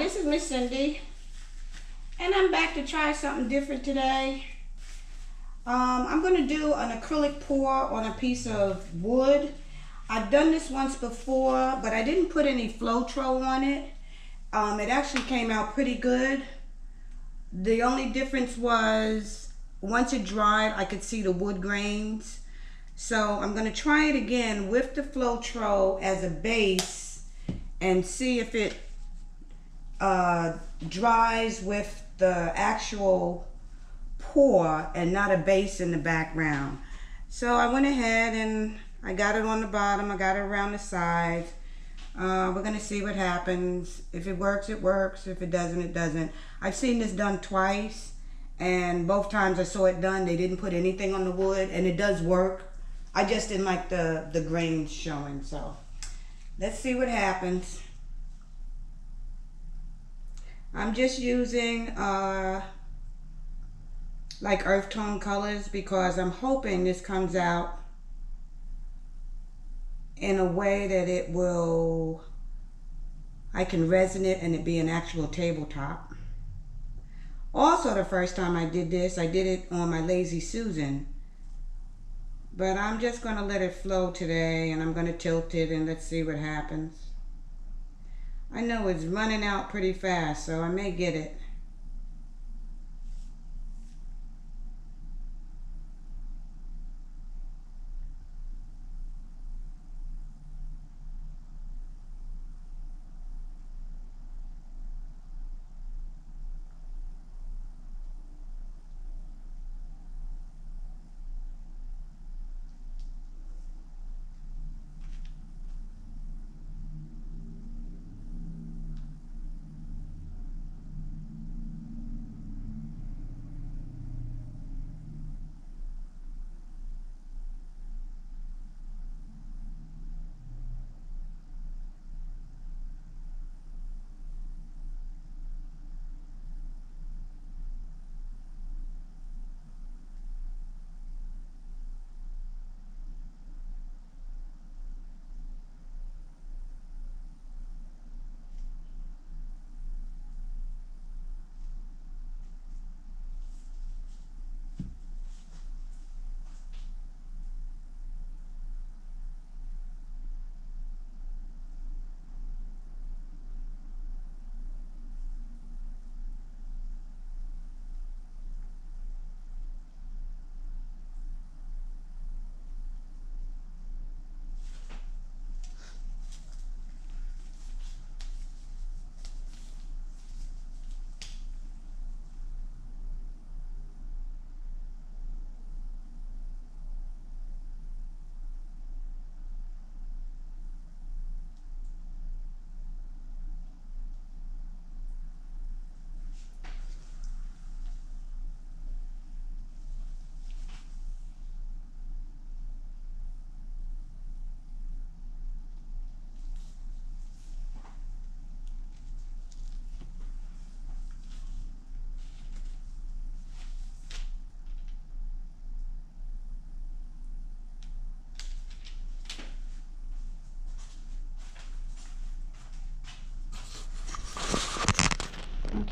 this is Miss Cindy, and I'm back to try something different today. I'm going to do an acrylic pour on a piece of wood. I've done this once before, but I didn't put any Floetrol on it. It actually came out pretty good. The only difference was once it dried, I could see the wood grains. So I'm going to try it again with the Floetrol as a base and see if it dries with the actual pour and not a base in the background. So I went ahead and I got it on the bottom. I got it around the side. We're going to see what happens. If it works, it works. If it doesn't, it doesn't. I've seen this done twice, and both times I saw it done, they didn't put anything on the wood, and it does work. I just didn't like the grains showing, so let's see what happens. I'm just using like earth tone colors because I'm hoping this comes out in a way that it will, I can resin it and it be an actual tabletop. Also, the first time I did this, I did it on my Lazy Susan, but I'm just gonna let it flow today, and I'm gonna tilt it and let's see what happens. I know it's running out pretty fast, so I may get it.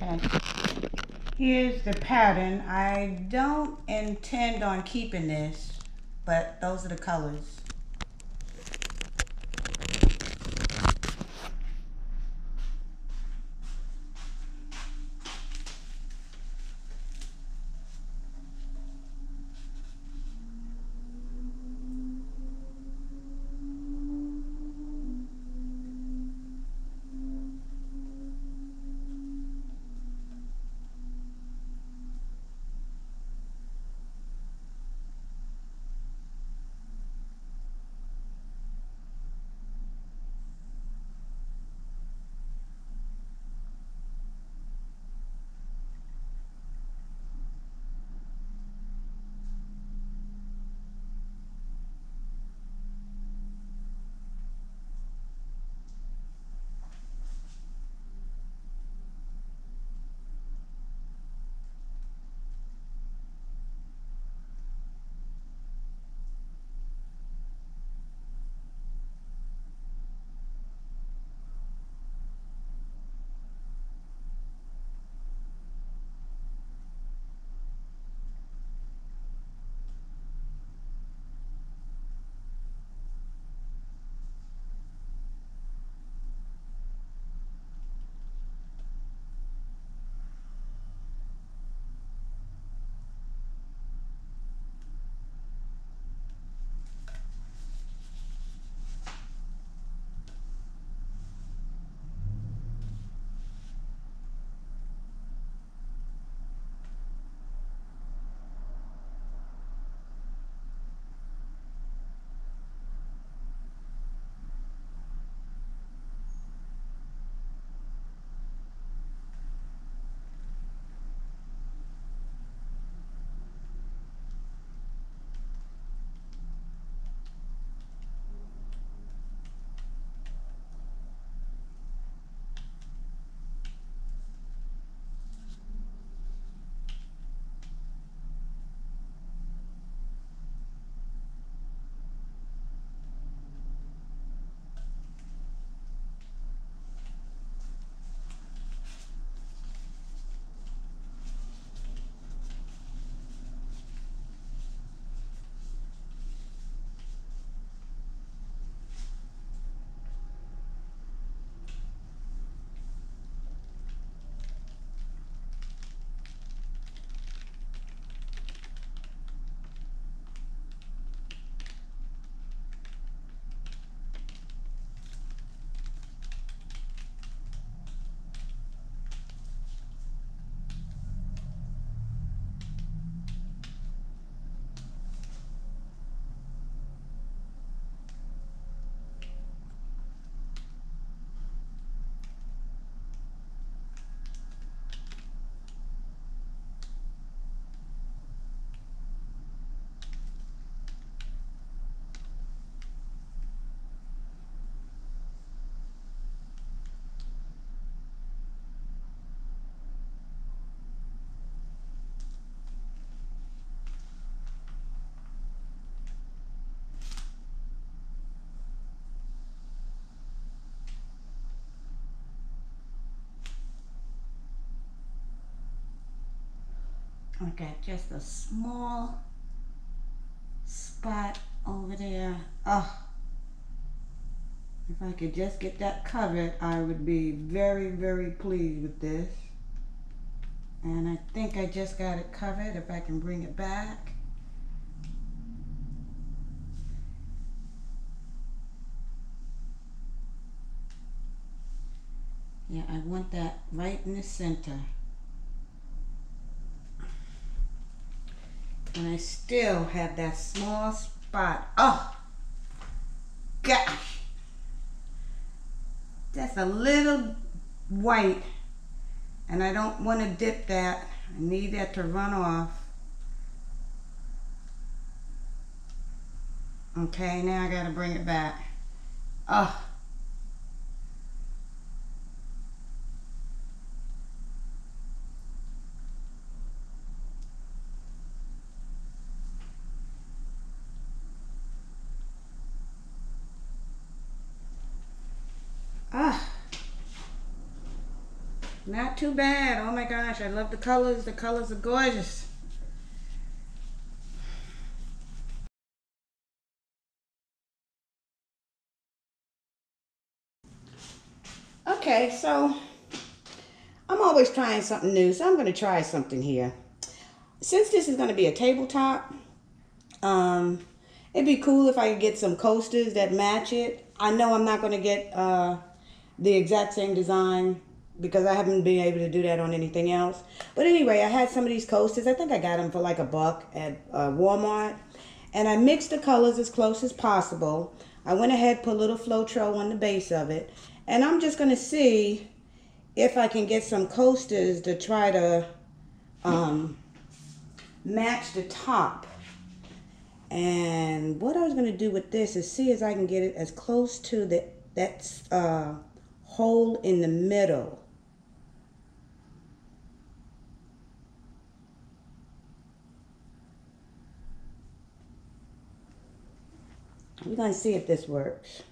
Okay, here's the pattern. I don't intend on keeping this, but those are the colors. I got just a small spot over there. Oh, if I could just get that covered, I would be very, very pleased with this. And I think I just got it covered. If I can bring it back. Yeah, I want that right in the center. And I still have that small spot. Oh, gosh. That's a little white. And I don't want to dip that. I need that to run off. Okay, now I got to bring it back. Oh. Not too bad. Oh my gosh, I love the colors. The colors are gorgeous. Okay, so I'm always trying something new, so I'm going to try something here. Since this is going to be a tabletop, it'd be cool if I could get some coasters that match it. I know I'm not going to get the exact same design, because I haven't been able to do that on anything else. But anyway, I had some of these coasters. I think I got them for like $1 at Walmart. And I mixed the colors as close as possible. I went ahead, put a little Floetrol on the base of it. And I'm just going to see if I can get some coasters to try to match the top. And what I was going to do with this is see if I can get it as close to the, that hole in the middle. We're going to see if this works.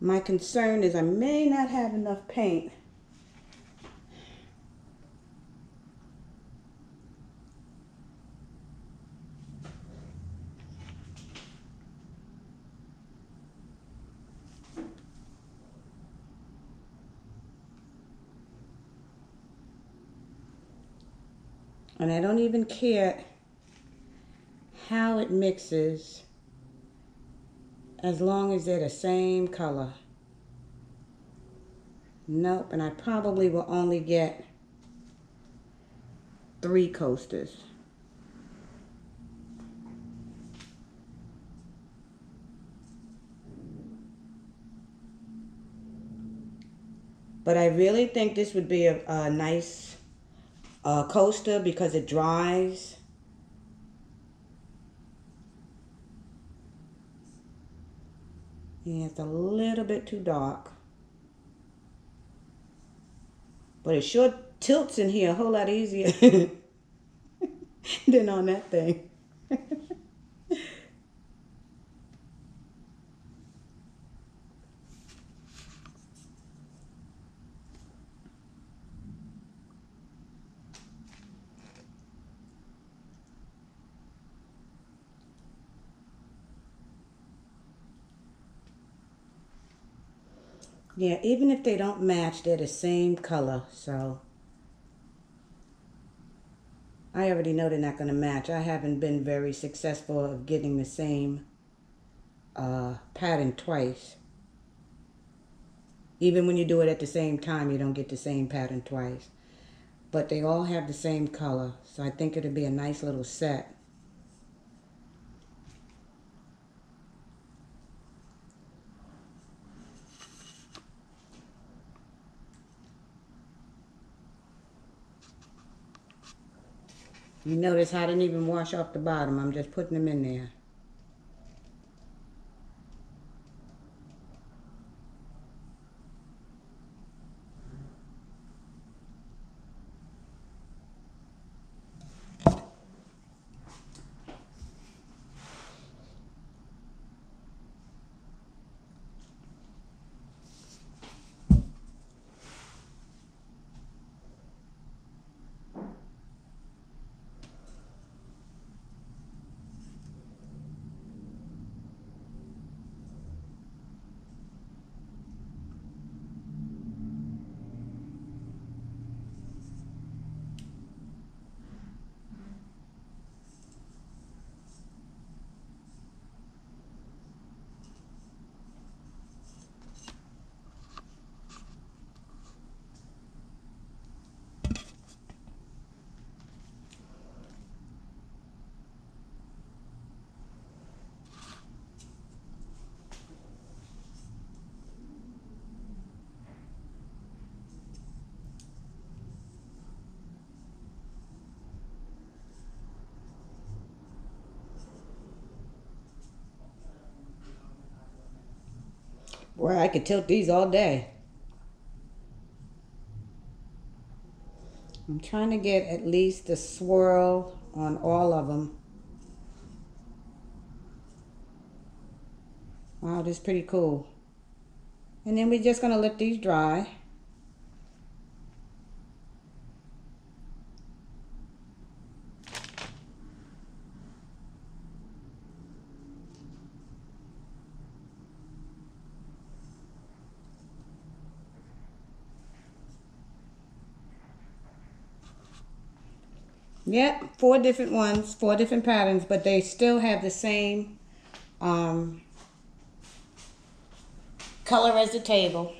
My concern is I may not have enough paint. And I don't even care how it mixes as long as they're the same color. Nope, and I probably will only get 3 coasters. But I really think this would be a nice coaster because it dries. Yeah, it's a little bit too dark. But it sure tilts in here a whole lot easier than on that thing. Yeah, even if they don't match, they're the same color, so I already know they're not going to match. I haven't been very successful of getting the same pattern twice. Even when you do it at the same time, you don't get the same pattern twice. But they all have the same color, so I think it'll be a nice little set. You notice how I didn't even wash off the bottom. I'm just putting them in there. Boy, I could tilt these all day. I'm trying to get at least a swirl on all of them. Wow, this is pretty cool. And then we're just going to let these dry. Yep, four different ones, four different patterns, but they still have the same color as the table.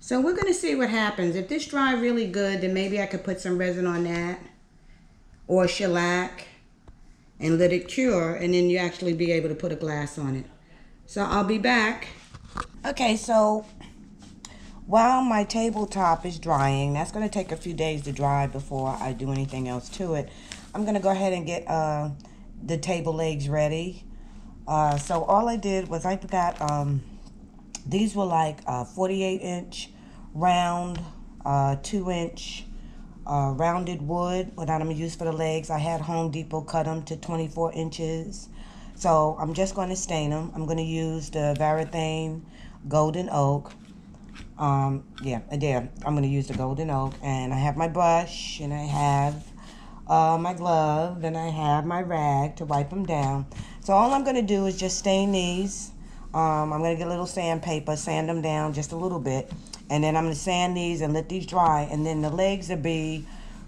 So we're going to see what happens. If this dries really good, then maybe I could put some resin on that or shellac and let it cure, and then you actually be able to put a glass on it. So I'll be back. Okay, so while my tabletop is drying, that's going to take a few days to dry before I do anything else to it. I'm going to go ahead and get the table legs ready. So all I did was I got, these were like 48-inch round, 2-inch rounded wood that I'm going to use for the legs. I had Home Depot cut them to 24 inches. So I'm just going to stain them. I'm going to use the Varathane Golden Oak. I'm going to use the Golden Oak. And I have my brush, and I have my glove, and I have my rag to wipe them down. So all I'm going to do is just stain these. I'm going to get a little sandpaper, sand them down just a little bit. And then I'm going to sand these and let these dry. And then the legs will be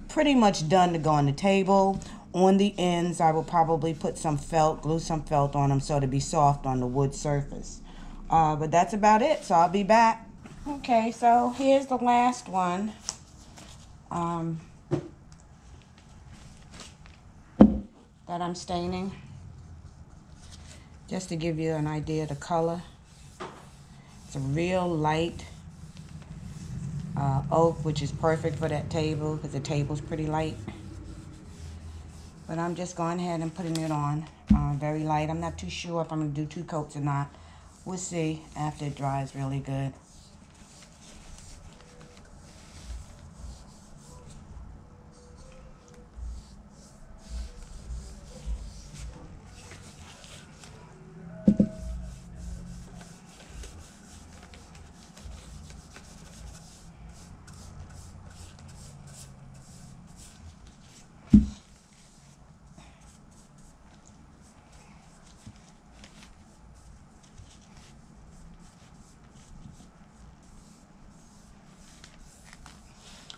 pretty much done to go on the table. On the ends, I will probably put some felt, glue some felt on them so it'll be soft on the wood surface. But that's about it, so I'll be back. Okay, so here's the last one. That I'm staining. Just to give you an idea of the color. It's a real light oak, which is perfect for that table because the table's pretty light. But I'm just going ahead and putting it on very light. I'm not too sure if I'm going to do two coats or not. We'll see after it dries really good.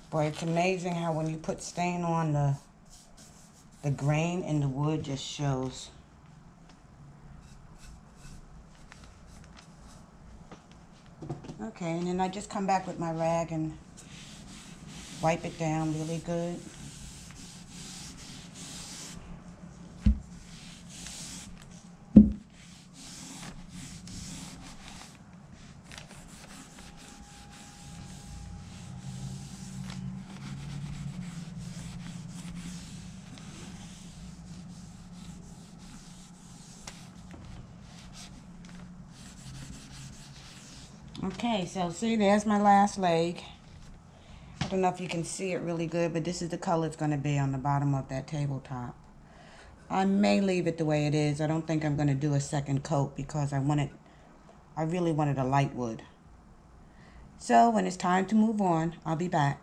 Boy, it's amazing how when you put stain on the grain in the wood just shows. Okay, and then I just come back with my rag and wipe it down really good. Okay, so see, there's my last leg. I don't know if you can see it really good, but this is the color it's going to be on the bottom of that tabletop. I may leave it the way it is. I don't think I'm going to do a second coat because I really wanted a light wood. So when it's time to move on, I'll be back.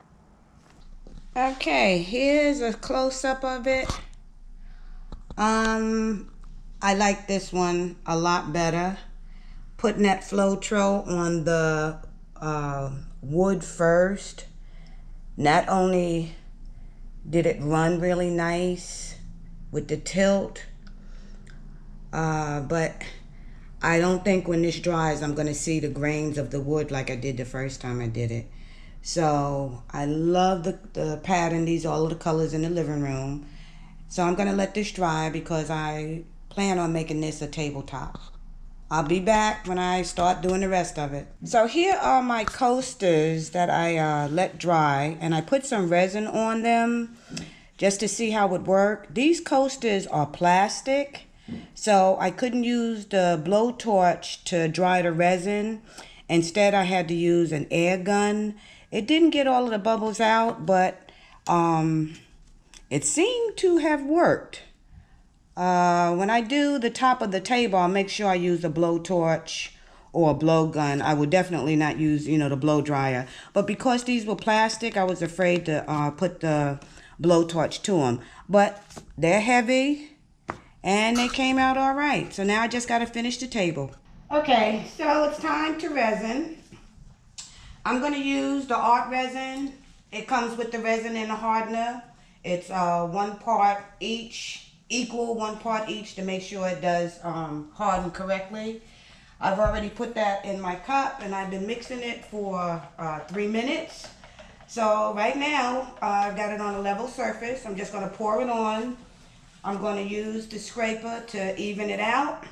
Okay, here's a close-up of it. I like this one a lot better. Putting that Floetrol on the wood first, not only did it run really nice with the tilt, but I don't think when this dries I'm going to see the grains of the wood like I did the first time I did it. So I love the pattern. These are all of the colors in the living room. So I'm going to let this dry because I plan on making this a tabletop. I'll be back when I start doing the rest of it. So here are my coasters that I let dry, and I put some resin on them just to see how it worked. These coasters are plastic, so I couldn't use the blowtorch to dry the resin. Instead, I had to use an air gun. It didn't get all of the bubbles out, but it seemed to have worked. When I do the top of the table, I'll make sure I use a blowtorch or a blow gun. I would definitely not use, the blow dryer. But because these were plastic, I was afraid to put the blowtorch to them. But they're heavy, and they came out all right. So now I just got to finish the table. Okay, so it's time to resin. I'm going to use the Art Resin. It comes with the resin and the hardener. It's one part each, equal one part each, to make sure it does harden correctly. I've already put that in my cup, and I've been mixing it for 3 minutes. So right now, I've got it on a level surface. I'm just going to pour it on. I'm going to use the scraper to even it out.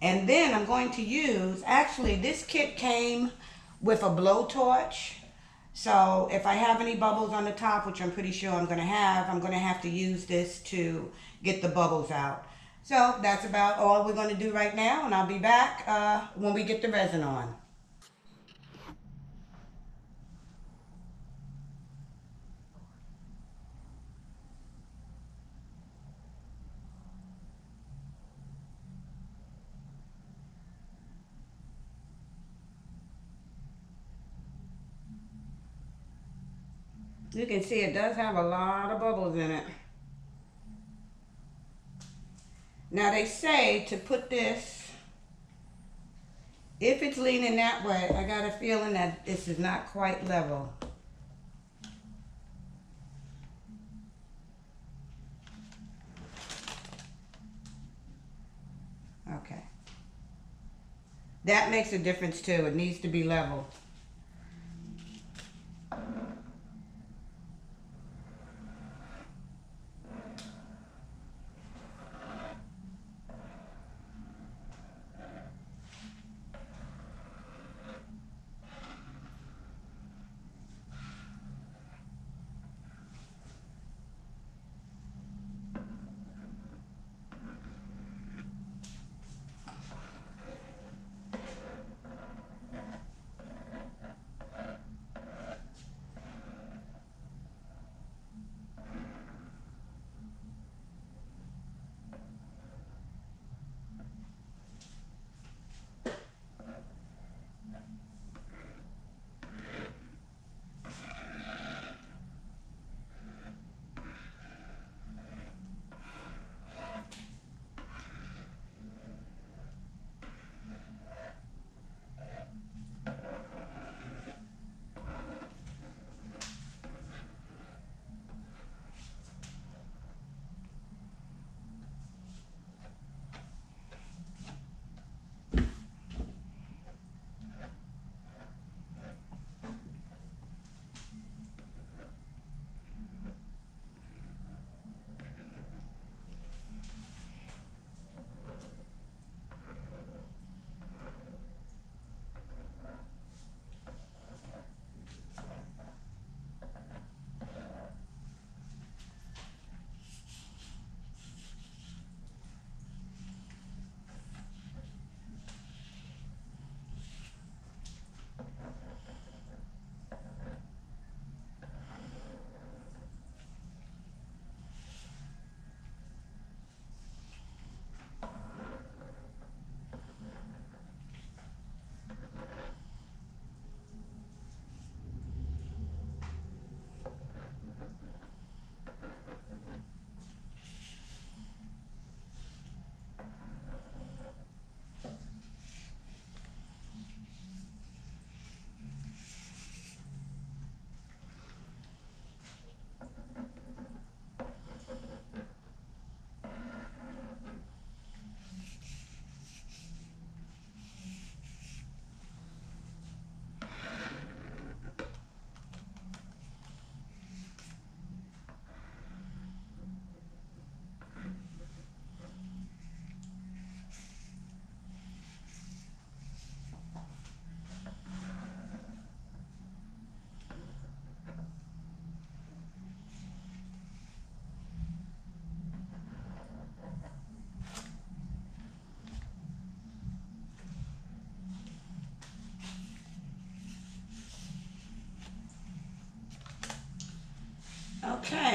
And then I'm going to use, actually this kit came with a blowtorch. So if I have any bubbles on the top, which I'm pretty sure I'm going to have to use this to get the bubbles out. So that's about all we're going to do right now, and I'll be back when we get the resin on. You can see it does have a lot of bubbles in it. Now they say to put this, if it's leaning that way, I got a feeling that this is not quite level. Okay. That makes a difference too. It needs to be level.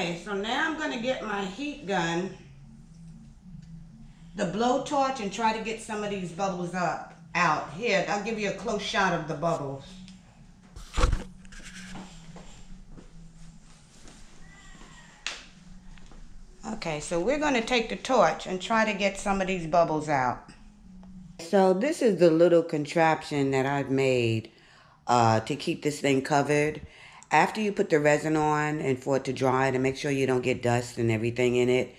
Okay, so now I'm going to get my heat gun, the blowtorch, and try to get some of these bubbles up out. Here, I'll give you a close shot of the bubbles. Okay, so we're going to take the torch and try to get some of these bubbles out. So this is the little contraption that I've made to keep this thing covered. After you put the resin on and for it to dry, to make sure you don't get dust and everything in it,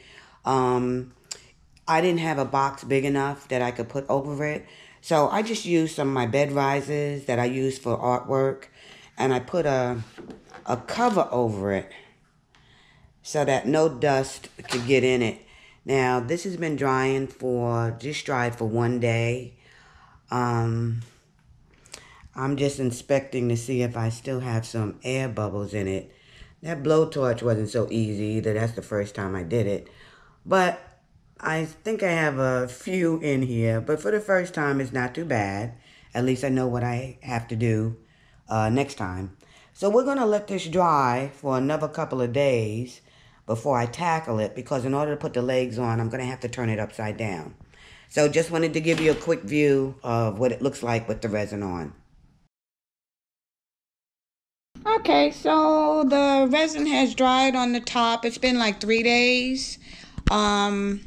I didn't have a box big enough that I could put over it. So I just used some of my bed risers that I use for artwork, and I put a cover over it so that no dust could get in it. Now, this has been drying for, just dried for 1 day. I'm just inspecting to see if I still have some air bubbles in it. That blowtorch wasn't so easy either. That's the first time I did it. But I think I have a few in here. But for the first time, it's not too bad. At least I know what I have to do next time. So we're gonna let this dry for another couple of days before I tackle it, because in order to put the legs on, I'm gonna have to turn it upside down. So just wanted to give you a quick view of what it looks like with the resin on. Okay, so the resin has dried on the top. It's been like 3 days. And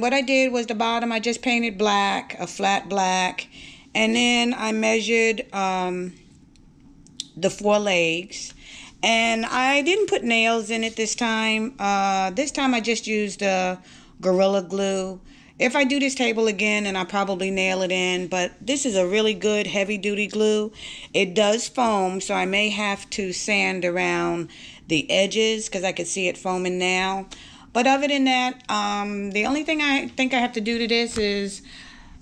what I did was the bottom, I just painted black, a flat black, and then I measured the four legs. And I didn't put nails in it this time. This time I just used Gorilla Glue. If I do this table again, and I probably nail it in, but this is a really good heavy-duty glue. It does foam, so I may have to sand around the edges because I can see it foaming now. But other than that, the only thing I think I have to do to this is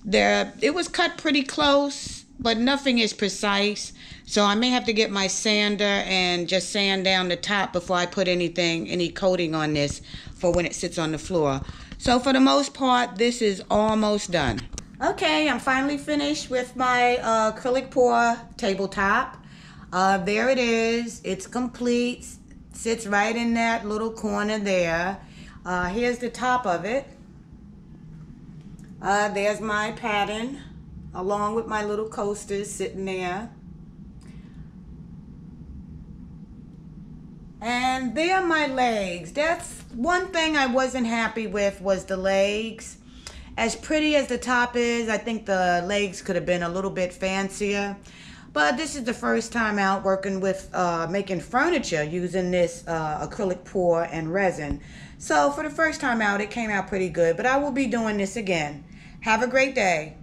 it was cut pretty close, but nothing is precise. So I may have to get my sander and just sand down the top before I put anything, any coating on this for when it sits on the floor. So for the most part, this is almost done. Okay, I'm finally finished with my acrylic pour tabletop. There it is, it's complete. Sits right in that little corner there. Here's the top of it. There's my pattern, along with my little coasters sitting there. And there are my legs. That's one thing I wasn't happy with, was the legs. As pretty as the top is, I think the legs could have been a little bit fancier. But this is the first time out working with making furniture using this acrylic pour and resin. So for the first time out, it came out pretty good, but I will be doing this again. Have a great day.